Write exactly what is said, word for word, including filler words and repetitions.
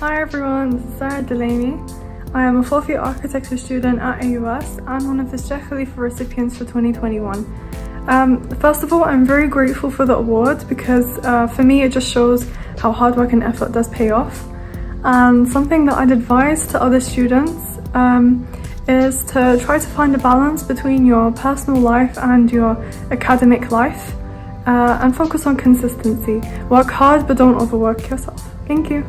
Hi everyone, this is Sara Al-Dulaimi. I am a fourth year architecture student at A U S and one of the Sheikh Khalifa recipients for twenty twenty-one. Um, first of all, I'm very grateful for the award because uh, for me it just shows how hard work and effort does pay off. And something that I'd advise to other students um, is to try to find a balance between your personal life and your academic life uh, and focus on consistency. Work hard but don't overwork yourself. Thank you.